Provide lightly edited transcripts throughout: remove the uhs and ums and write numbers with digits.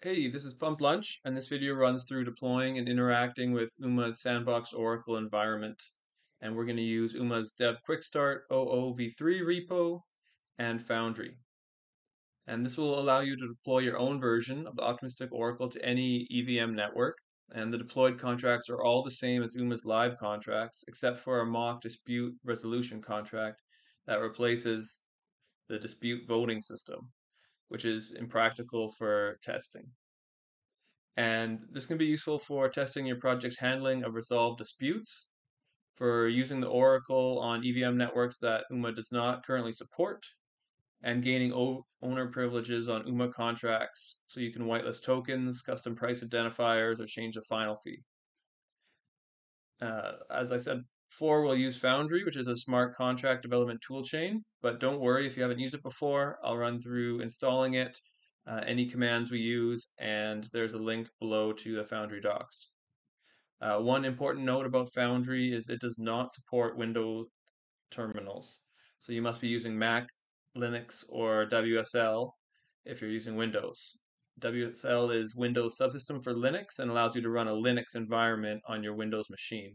Hey, this is Pump Lunch, and this video runs through deploying and interacting with UMA's Sandbox Oracle Environment. And we're going to use UMA's Dev Quickstart OOV3 repo and Foundry. And this will allow you to deploy your own version of the optimistic Oracle to any EVM network. And the deployed contracts are all the same as UMA's live contracts, except for a mock dispute resolution contract that replaces the dispute voting system, which is impractical for testing. And this can be useful for testing your project's handling of resolved disputes, for using the Oracle on EVM networks that UMA does not currently support, and gaining owner privileges on UMA contracts so you can whitelist tokens, custom price identifiers, or change the final fee. As I said before, we'll use Foundry, which is a smart contract development toolchain, but don't worry if you haven't used it before. I'll run through installing it, any commands we use, and there's a link below to the Foundry docs. One important note about Foundry is it does not support Windows terminals, so you must be using Mac, Linux, or WSL if you're using Windows. WSL is Windows Subsystem for Linux and allows you to run a Linux environment on your Windows machine.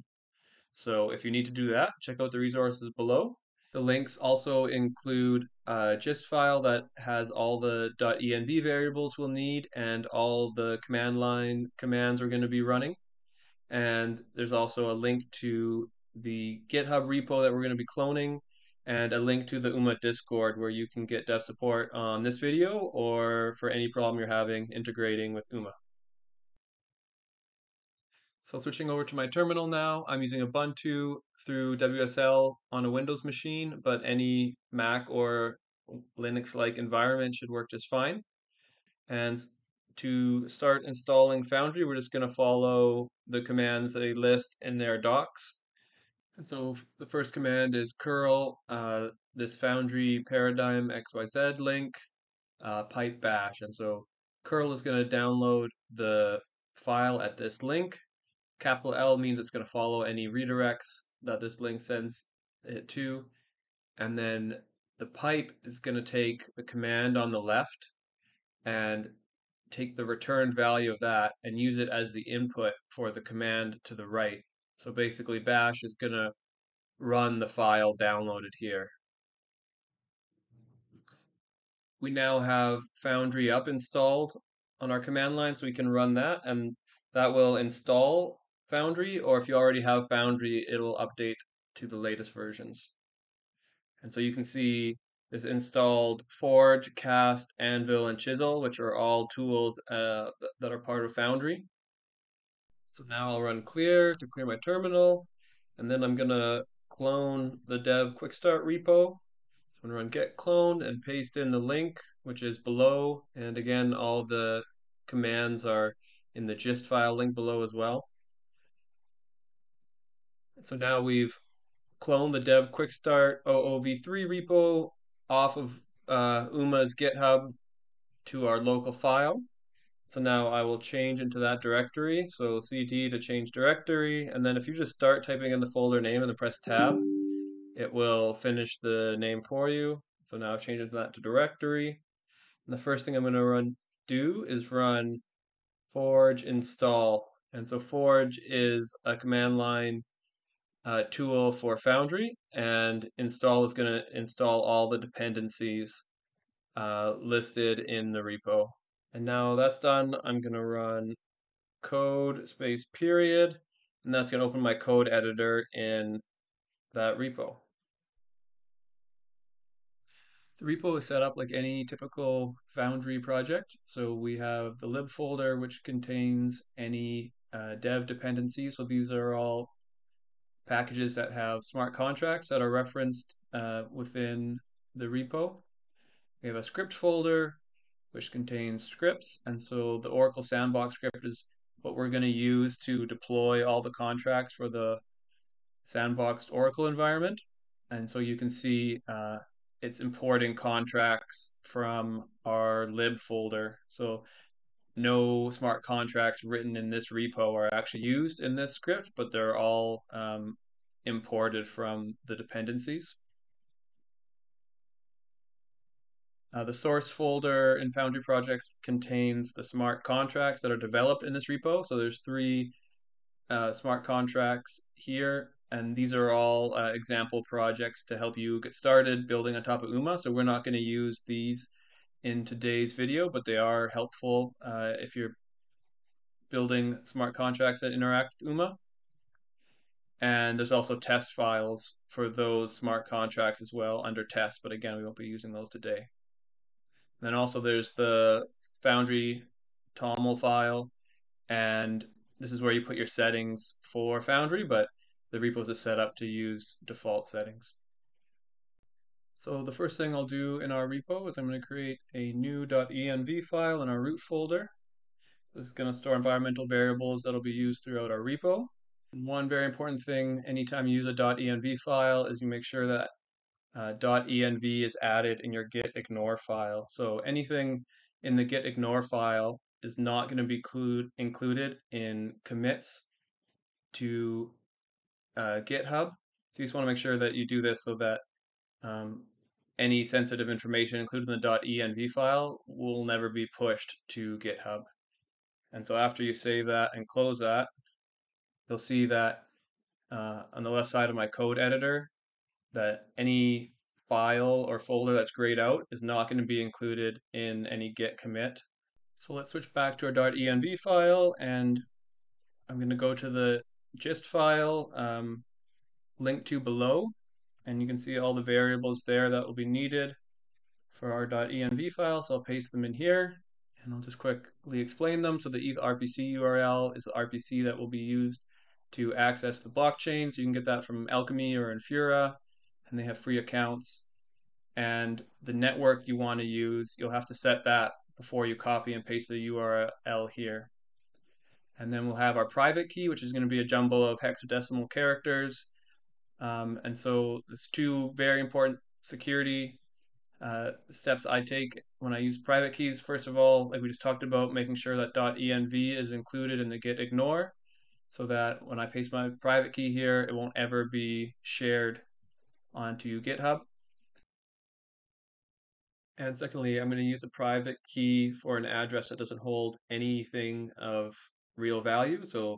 So if you need to do that, check out the resources below. The links also include a gist file that has all the .env variables we'll need and all the command line commands we're going to be running. And there's also a link to the GitHub repo that we're going to be cloning and a link to the UMA Discord where you can get dev support on this video or for any problem you're having integrating with UMA. So switching over to my terminal now, I'm using Ubuntu through WSL on a Windows machine, but any Mac or Linux-like environment should work just fine. And to start installing Foundry, we're just going to follow the commands they list in their docs. And so the first command is curl this Foundry Paradigm XYZ link pipe bash. And so curl is going to download the file at this link. Capital L means it's going to follow any redirects that this link sends it to. And then the pipe is going to take the command on the left and take the returned value of that and use it as the input for the command to the right. So basically bash is going to run the file downloaded here. We now have Foundry up installed on our command line, so we can run that, and that will install Foundry, or if you already have Foundry, it'll update to the latest versions. And so you can see it's installed Forge, Cast, Anvil, and Chisel, which are all tools that are part of Foundry. So now I'll run clear to clear my terminal, and then I'm gonna clone the Dev Quickstart repo. I'm gonna run get clone and paste in the link, which is below, and again, all the commands are in the gist file link below as well. So now we've cloned the Dev Quickstart OOV3 repo off of UMA's GitHub to our local file. So now I will change into that directory. So cd to change directory. And then if you just start typing in the folder name and then press tab, it will finish the name for you. So now I've changed that to directory. And the first thing I'm going to do is run Forge install. And so Forge is a command line tool for Foundry, and install is going to install all the dependencies listed in the repo. And now that's done, I'm going to run code space period, and that's going to open my code editor in that repo. The repo is set up like any typical Foundry project. So we have the lib folder, which contains any dev dependencies. So these are all packages that have smart contracts that are referenced within the repo. We have a script folder, which contains scripts. And so the Oracle Sandbox script is what we're going to use to deploy all the contracts for the Sandboxed Oracle environment. And so you can see it's importing contracts from our lib folder. So no smart contracts written in this repo are actually used in this script, but they're all imported from the dependencies. The source folder in Foundry projects contains the smart contracts that are developed in this repo. So there's three smart contracts here, and these are all example projects to help you get started building on top of UMA. So we're not going to use these in today's video, but they are helpful if you're building smart contracts that interact with UMA. And there's also test files for those smart contracts as well under test, but again, we won't be using those today. And then also there's the Foundry toml file, and this is where you put your settings for Foundry, but the repos are set up to use default settings. So the first thing I'll do in our repo is I'm going to create a new .env file in our root folder. This is going to store environmental variables that'll be used throughout our repo. One very important thing anytime you use a .env file is you make sure that .env is added in your git ignore file. So anything in the git ignore file is not going to be included in commits to GitHub. So you just want to make sure that you do this so that any sensitive information included in the .env file will never be pushed to GitHub. And so after you save that and close that, you'll see that on the left side of my code editor, that any file or folder that's grayed out is not going to be included in any git commit. So let's switch back to our .env file, and I'm going to go to the gist file linked to below, and you can see all the variables there that will be needed for our .env file, so I'll paste them in here, and I'll just quickly explain them. So the ETH RPC URL is the RPC that will be used to access the blockchain, so you can get that from Alchemy or Infura, and they have free accounts. And the network you want to use, you'll have to set that before you copy and paste the URL here. And then we'll have our private key, which is going to be a jumble of hexadecimal characters. And so there's two very important security steps I take when I use private keys. First of all, like we just talked about, making sure that .env is included in the git ignore, so that when I paste my private key here, it won't ever be shared onto GitHub. And secondly, I'm going to use a private key for an address that doesn't hold anything of real value. So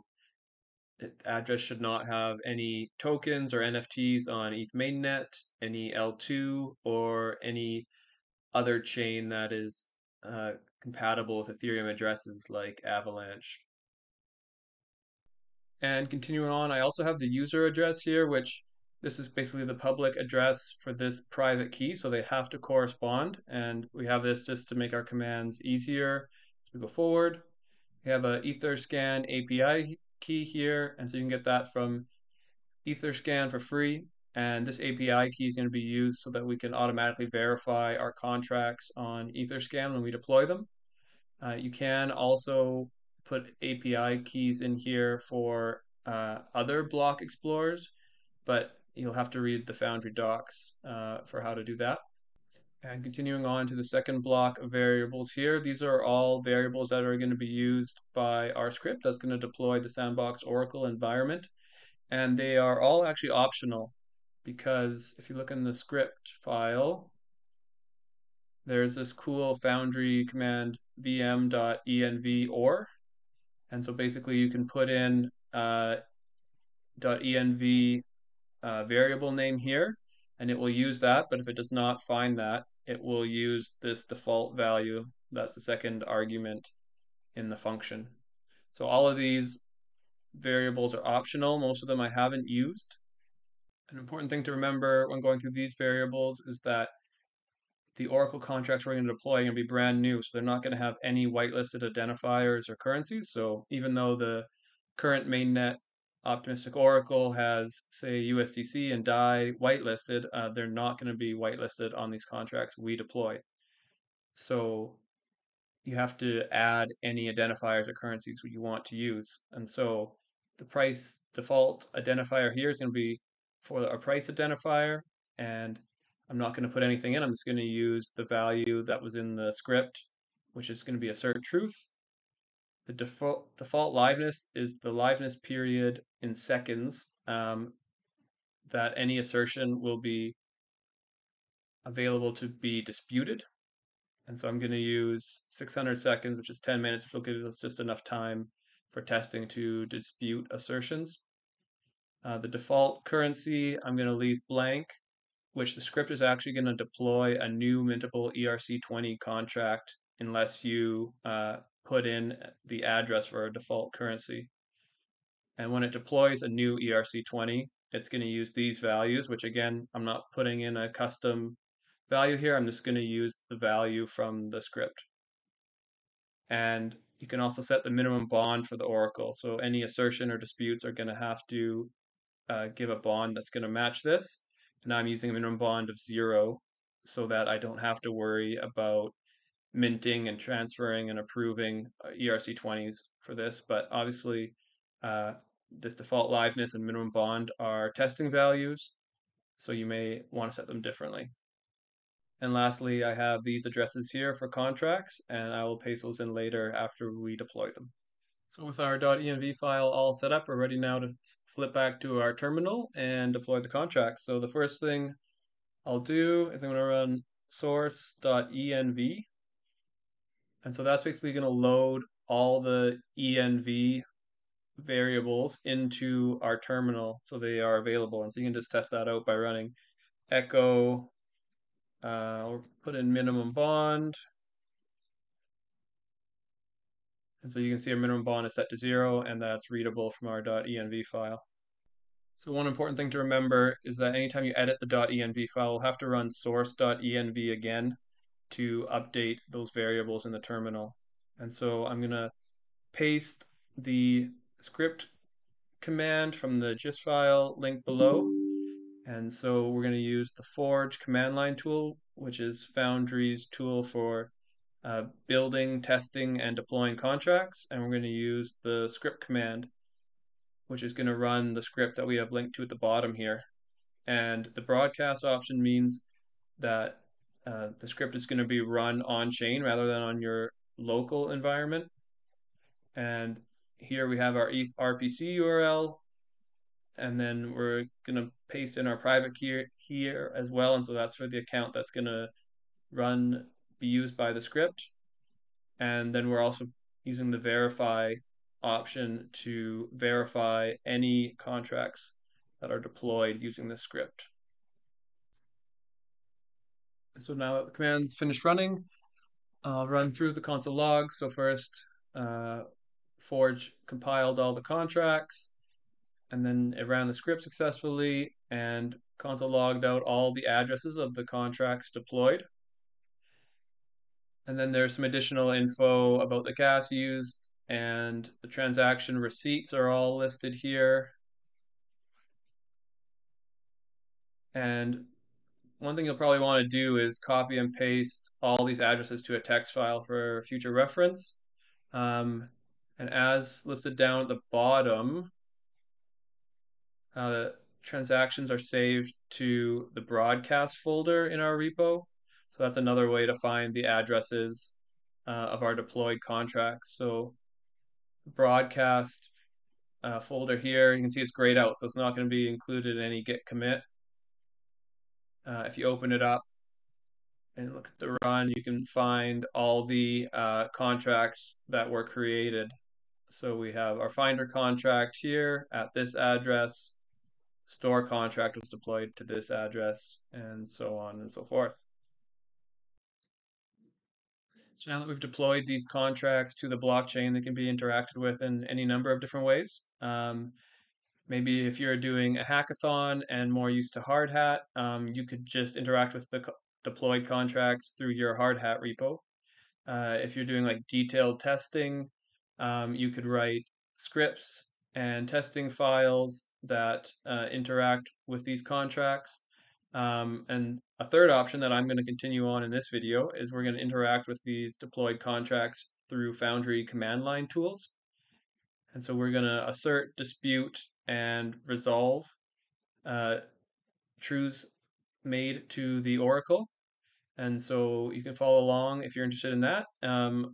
the address should not have any tokens or NFTs on ETH mainnet, any L2, or any other chain that is compatible with Ethereum addresses like Avalanche. And continuing on, I also have the user address here, which this is basically the public address for this private key, so they have to correspond. And we have this just to make our commands easier as we go forward. We have an Etherscan API key here, and so you can get that from Etherscan for free. And this API key is going to be used so that we can automatically verify our contracts on Etherscan when we deploy them. You can also put API keys in here for other block explorers, but you'll have to read the Foundry docs for how to do that. And continuing on to the second block of variables here, these are all variables that are going to be used by our script that's going to deploy the Sandbox Oracle environment. And they are all actually optional, because if you look in the script file, there's this cool Foundry command vm.env or. And so basically you can put in .env variable name here, and it will use that, but if it does not find that, it will use this default value. That's the second argument in the function. So all of these variables are optional. Most of them I haven't used. An important thing to remember when going through these variables is that the Oracle contracts we're going to deploy are going to be brand new, so they're not going to have any whitelisted identifiers or currencies. So even though the current mainnet Optimistic Oracle has, say, USDC and DAI whitelisted, they're not going to be whitelisted on these contracts we deploy. So you have to add any identifiers or currencies you want to use. And so the price default identifier here is going to be for our price identifier, and I'm not going to put anything in. I'm just going to use the value that was in the script, which is going to be assert truth. The default liveness is the liveness period in seconds that any assertion will be available to be disputed. And so I'm going to use 600 seconds, which is 10 minutes, which will give us just enough time for testing to dispute assertions. The default currency, I'm going to leave blank, which the script is actually going to deploy a new Mintable ERC20 contract unless you put in the address for a default currency. And when it deploys a new ERC20, it's going to use these values, which again, I'm not putting in a custom value here. I'm just going to use the value from the script. And you can also set the minimum bond for the oracle. So any assertion or disputes are going to have to give a bond that's going to match this. And I'm using a minimum bond of 0 so that I don't have to worry about minting and transferring and approving ERC20s for this. But obviously, this default liveness and minimum bond are testing values, so you may want to set them differently. And lastly, I have these addresses here for contracts, and I will paste those in later after we deploy them. So with our .env file all set up, we're ready now to flip back to our terminal and deploy the contracts. So the first thing I'll do is I'm going to run source.env. And so that's basically going to load all the env variables into our terminal so they are available. And so you can just test that out by running echo, I'll put in minimum bond. And so you can see our minimum bond is set to 0, and that's readable from our .env file. So one important thing to remember is that anytime you edit the .env file, we'll have to run source.env again to update those variables in the terminal. And so I'm going to paste the script command from the gist file linked below. And so we're going to use the Forge command line tool, which is Foundry's tool for building, testing, and deploying contracts. And we're going to use the script command, which is going to run the script that we have linked to at the bottom here. And the broadcast option means that the script is going to be run on chain rather than on your local environment. And here we have our ETH RPC URL. And then we're going to paste in our private key here as well. And so that's for the account that's going to run, be used by the script. And then we're also using the verify option to verify any contracts that are deployed using this script. And so now that the command's finished running, I'll run through the console logs. So first, Forge compiled all the contracts. And then it ran the script successfully and console logged out all the addresses of the contracts deployed. And then there's some additional info about the gas used, and the transaction receipts are all listed here. And one thing you'll probably want to do is copy and paste all these addresses to a text file for future reference. And as listed down at the bottom, the transactions are saved to the broadcast folder in our repo. So that's another way to find the addresses of our deployed contracts. So broadcast folder here, you can see it's grayed out, so it's not going to be included in any git commit. If you open it up and look at the run, you can find all the contracts that were created. So we have our finder contract here at this address. Store contract was deployed to this address, and so on and so forth. So now that we've deployed these contracts to the blockchain, they can be interacted with in any number of different ways. Maybe if you're doing a hackathon and more used to Hardhat, you could just interact with the deployed contracts through your Hardhat repo. If you're doing like detailed testing, you could write scripts and testing files that interact with these contracts. And a third option that I'm going to continue on in this video is we're going to interact with these deployed contracts through Foundry command line tools. And so we're going to assert, dispute, and resolve truths made to the oracle. And so you can follow along if you're interested in that,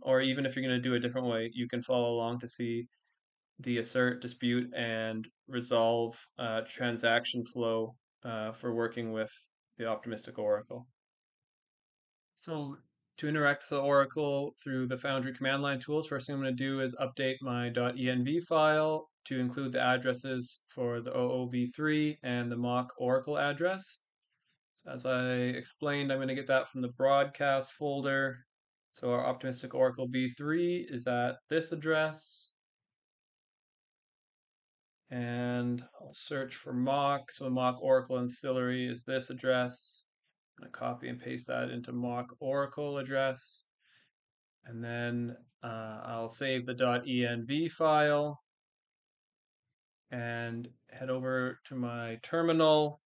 or even if you're going to do a different way, you can follow along to see the assert, dispute, and resolve transaction flow for working with the optimistic oracle. So To interact with the Oracle through the Foundry command line tools, first thing I'm going to do is update my .env file to include the addresses for the OOV3 and the mock Oracle address. As I explained, I'm going to get that from the broadcast folder. So our optimistic Oracle v3 is at this address. And I'll search for mock. So the mock Oracle ancillary is this address. I'm going to copy and paste that into mock Oracle address. And then I'll save the .env file and head over to my terminal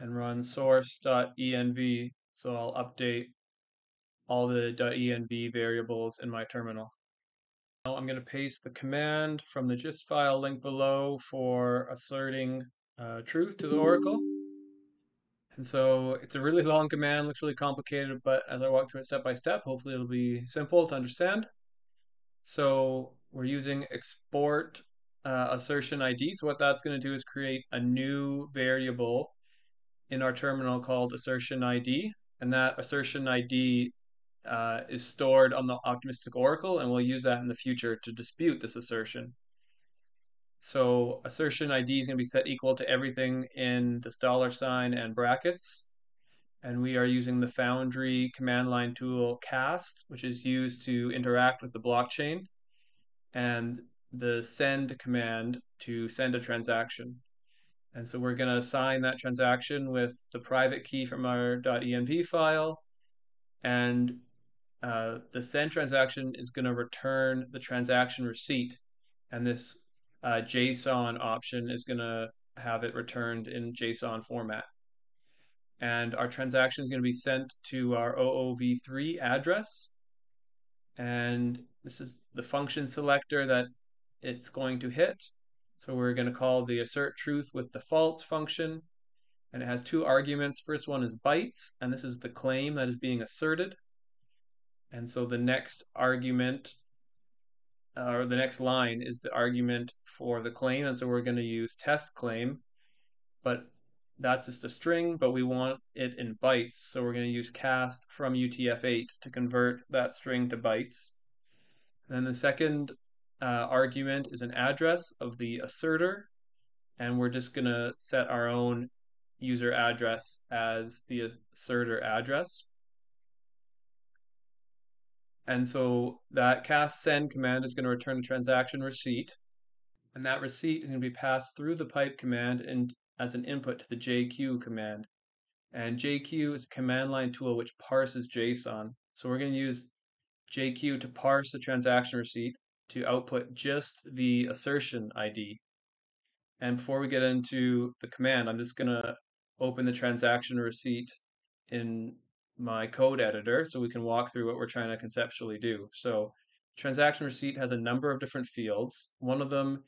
and run source.env. So I'll update all the .env variables in my terminal. Now I'm going to paste the command from the gist file linked below for asserting truth to the Oracle. And so it's a really long command, looks really complicated, but as I walk through it step by step, hopefully it'll be simple to understand. So we're using export assertion ID. So what that's going to do is create a new variable in our terminal called assertion ID. And that assertion ID is stored on the optimistic Oracle, and we'll use that in the future to dispute this assertion. So assertion ID is going to be set equal to everything in this $ and brackets. And we are using the Foundry command line tool Cast, which is used to interact with the blockchain, and the send command to send a transaction. And so we're going to assign that transaction with the private key from our .env file, and the send transaction is going to return the transaction receipt, and this JSON option is going to have it returned in JSON format. And our transaction is going to be sent to our OOV3 address, and this is the function selector that it's going to hit. So we're going to call the assert truth with defaults function, and it has two arguments. First one is bytes, and this is the claim that is being asserted. And so the next argument, or the next line, is the argument for the claim, and so we're going to use test claim, but that's just a string, but we want it in bytes, so we're going to use cast from UTF-8 to convert that string to bytes. And then the second argument is an address of the asserter, and we're just going to set our own user address as the asserter address. And so that cast send command is going to return a transaction receipt, and that receipt is going to be passed through the pipe command and as an input to the JQ command. And JQ is a command line tool which parses JSON. So we're going to use JQ to parse the transaction receipt to output just the assertion ID. And before we get into the command, I'm just gonna open the transaction receipt in my code editor so we can walk through what we're trying to conceptually do. So transaction receipt has a number of different fields. One of them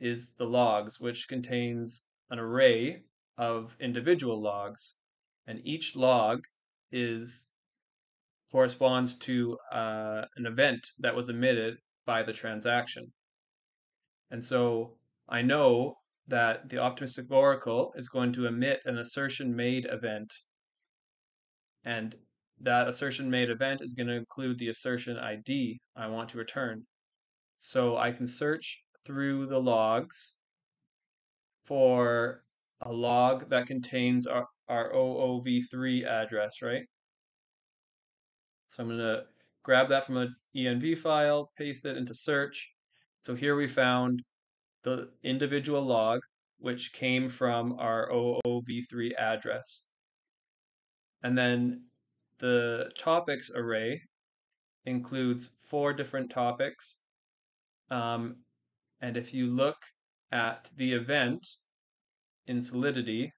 is the logs, which contains an array of individual logs. And each log corresponds to an event that was emitted by the transaction. And so I know that the optimistic Oracle is going to emit an assertion made event, and that assertion made event is going to include the assertion ID I want to return. So I can search through the logs for a log that contains our OOV3 address, right? So I'm going to grab that from an ENV file, paste it into search. So here we found the individual log, which came from our OOV3 address. And then the topics array includes 4 different topics. And if you look at the event in Solidity,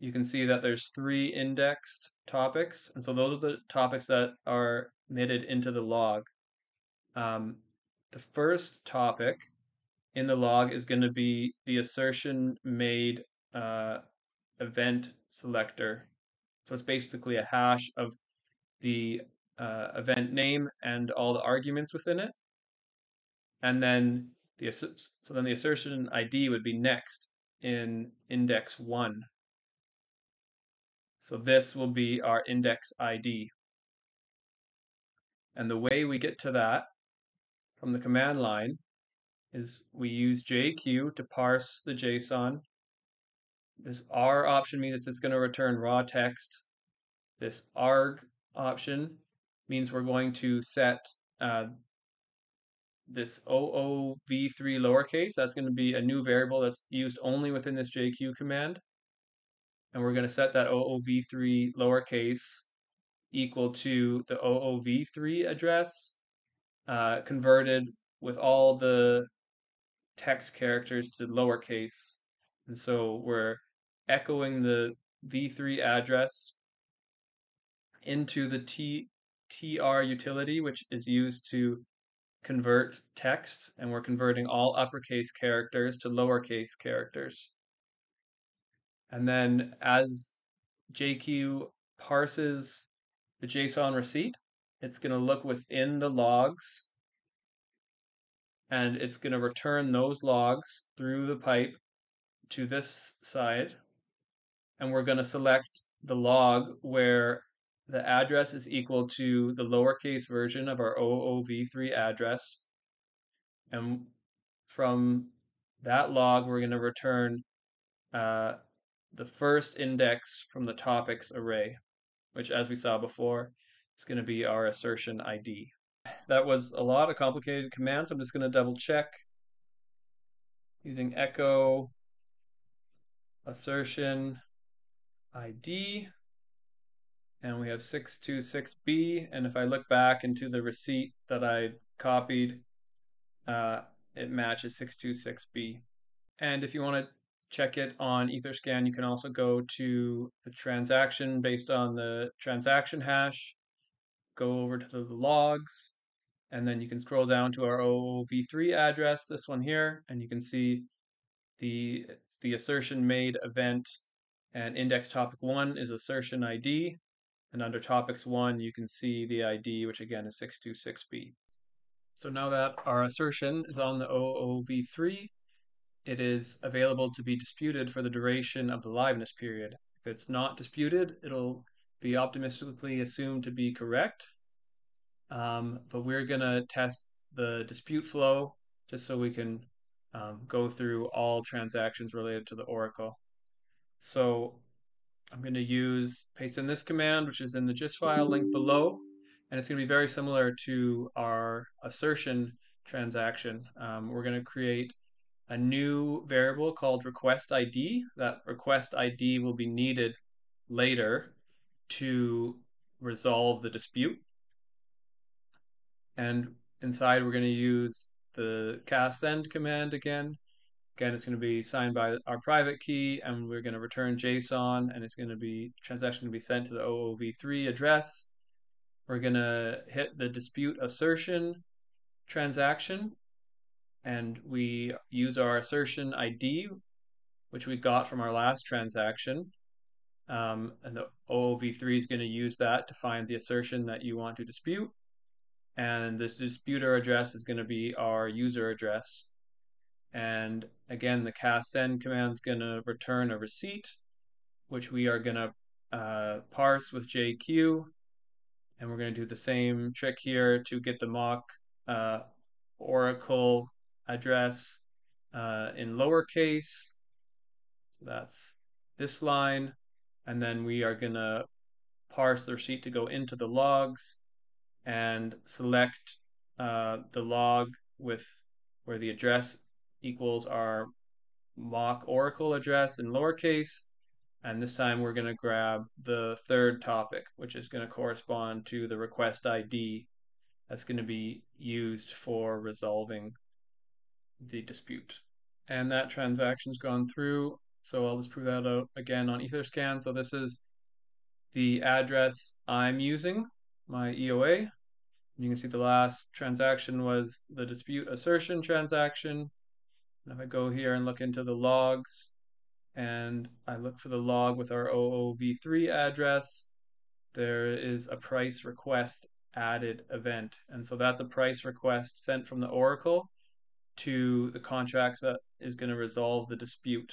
you can see that there's 3 indexed topics. And so those are the topics that are emitted into the log. The first topic in the log is going to be the assertion made event selector. So it's basically a hash of the event name and all the arguments within it. And then the assertion ID would be next in index 1. So this will be our index ID. And the way we get to that from the command line is we use JQ to parse the JSON. This R option means it's going to return raw text. This arg option means we're going to set this OOV3 lowercase. That's going to be a new variable that's used only within this JQ command. And we're going to set that OOV3 lowercase equal to the OOV3 address converted with all the text characters to lowercase. And so we're echoing the V3 address into the TR utility, which is used to convert text, and we're converting all uppercase characters to lowercase characters. And then as JQ parses the JSON receipt, it's going to look within the logs, and it's going to return those logs through the pipe to this side, and we're going to select the log where the address is equal to the lowercase version of our OOV3 address. And from that log, we're going to return the first index from the topics array, which, as we saw before, is going to be our assertion ID. That was a lot of complicated commands. I'm just going to double check using echo assertion ID. And we have 626B, and if I look back into the receipt that I copied, it matches 626B. And if you want to check it on Etherscan, you can also go to the transaction based on the transaction hash, go over to the logs, and then you can scroll down to our OOV3 address, this one here, and you can see the assertion made event, and index topic 1 is assertion ID. And under topics 1, you can see the ID, which again is 626B. So now that our assertion is on the OOV3, it is available to be disputed for the duration of the liveness period. If it's not disputed, it'll be optimistically assumed to be correct. But we're going to test the dispute flow just so we can go through all transactions related to the Oracle. So I'm going to paste in this command, which is in the gist file linked below, and it's going to be very similar to our assertion transaction. We're going to create a new variable called request ID. That request ID will be needed later to resolve the dispute. And inside, we're going to use the cast send command again. Again, it's going to be signed by our private key, and we're going to return JSON, and it's going to be transaction to be sent to the OOV3 address. We're going to hit the dispute assertion transaction, and we use our assertion ID, which we got from our last transaction. And the OOV3 is going to use that to find the assertion that you want to dispute. And this disputer address is going to be our user address. And again, the cast send command is going to return a receipt, which we are going to parse with JQ. And we're going to do the same trick here to get the mock Oracle address in lowercase. So that's this line. And then we are going to parse the receipt to go into the logs and select the log with where the address equals our mock Oracle address in lowercase. And this time we're going to grab the third topic, which is going to correspond to the request ID that's going to be used for resolving the dispute. And that transaction's gone through. So I'll just prove that out again on Etherscan. So this is the address I'm using, my EOA. You can see the last transaction was the dispute assertion transaction. If I go here and look into the logs, and I look for the log with our OOV3 address, there is a price request added event. And so that's a price request sent from the Oracle to the contracts that is going to resolve the dispute.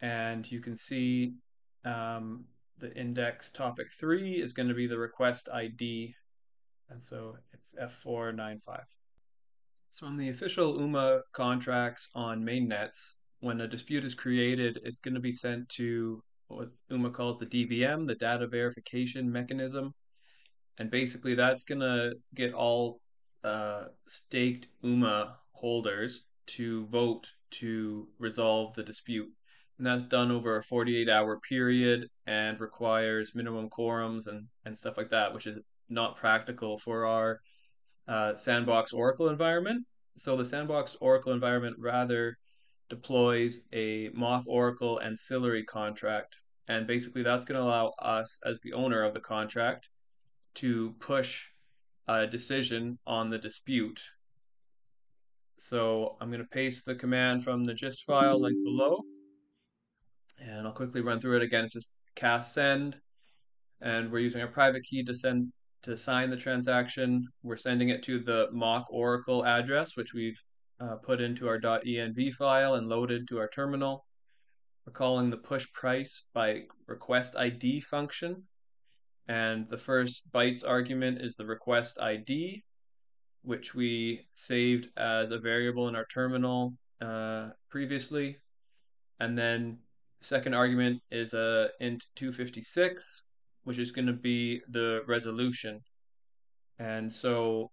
And you can see the index topic 3 is going to be the request ID. And so it's F495. So on the official UMA contracts on mainnets, when a dispute is created, it's going to be sent to what UMA calls the DVM, the Data Verification Mechanism. And basically that's going to get all staked UMA holders to vote to resolve the dispute. And that's done over a 48-hour period and requires minimum quorums and stuff like that, which is not practical for our Sandbox Oracle environment. So the Sandbox Oracle environment rather deploys a mock Oracle ancillary contract. And basically that's going to allow us as the owner of the contract to push a decision on the dispute. So I'm going to paste the command from the gist file linked below. And I'll quickly run through it again. It's just cast send. And we're using a private key to send to sign the transaction. We're sending it to the mock Oracle address, which we've put into our .env file and loaded to our terminal. We're calling the push price by request ID function. And the first bytes argument is the request ID, which we saved as a variable in our terminal previously. And then second argument is int 256, which is going to be the resolution. And so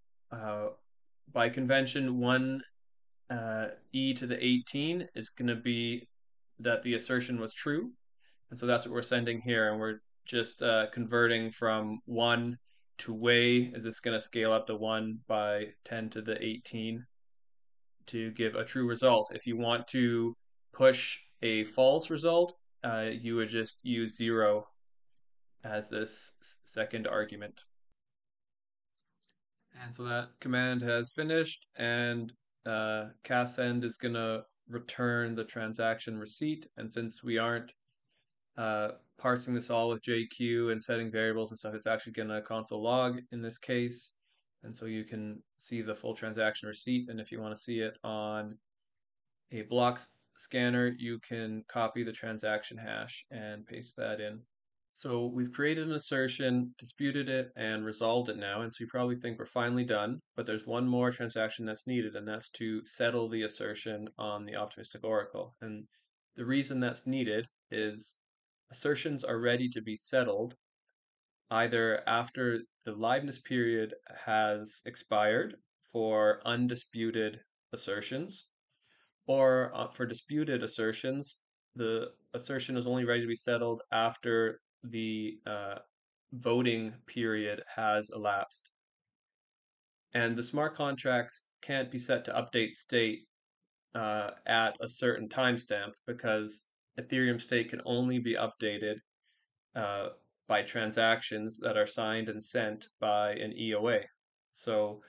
by convention, 1e to the 18 is going to be that the assertion was true. And so that's what we're sending here. And we're just converting from 1 to way. Is this going to scale up to 1 by 10 to the 18 to give a true result? If you want to push a false result, you would just use 0 as this second argument. And so that command has finished, and cast send is going to return the transaction receipt. And since we aren't parsing this all with JQ and setting variables and stuff, it's actually going to console log in this case. And so you can see the full transaction receipt. And if you want to see it on a block scanner, you can copy the transaction hash and paste that in. So we've created an assertion, disputed it, and resolved it now. And so you probably think we're finally done, but there's one more transaction that's needed, and that's to settle the assertion on the optimistic oracle. And the reason that's needed is assertions are ready to be settled either after the liveness period has expired for undisputed assertions, or for disputed assertions, the assertion is only ready to be settled after the voting period has elapsed. And the smart contracts can't be set to update state at a certain timestamp, because Ethereum state can only be updated by transactions that are signed and sent by an EOA. So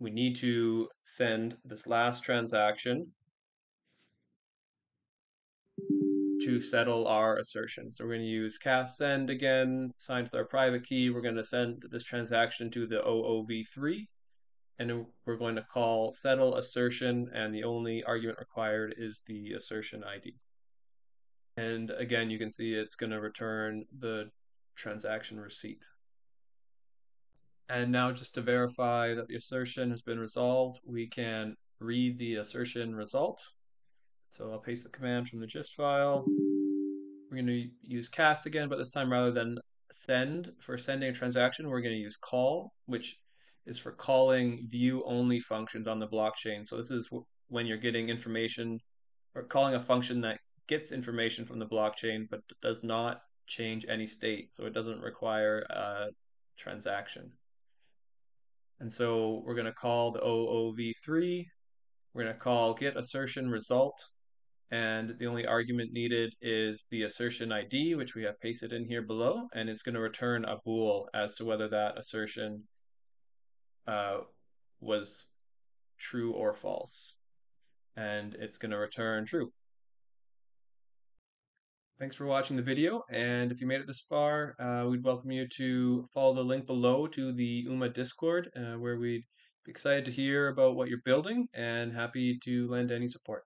we need to send this last transaction to settle our assertion. So we're going to use cast send again, signed with our private key. We're going to send this transaction to the OOV3, and we're going to call settle assertion, and the only argument required is the assertion ID. And again, you can see it's going to return the transaction receipt. And now, just to verify that the assertion has been resolved, we can read the assertion result. So I'll paste the command from the gist file. We're going to use cast again, but this time rather than send for sending a transaction, we're going to use call, which is for calling view-only functions on the blockchain. So this is when you're getting information or calling a function that gets information from the blockchain but does not change any state. So it doesn't require a transaction. And so we're going to call the OOV3, we're going to call get assertion result, and the only argument needed is the assertion ID, which we have pasted in here below, and it's going to return a bool as to whether that assertion was true or false, and it's going to return true. Thanks for watching the video, and if you made it this far, we'd welcome you to follow the link below to the UMA Discord, where we'd be excited to hear about what you're building and happy to lend any support.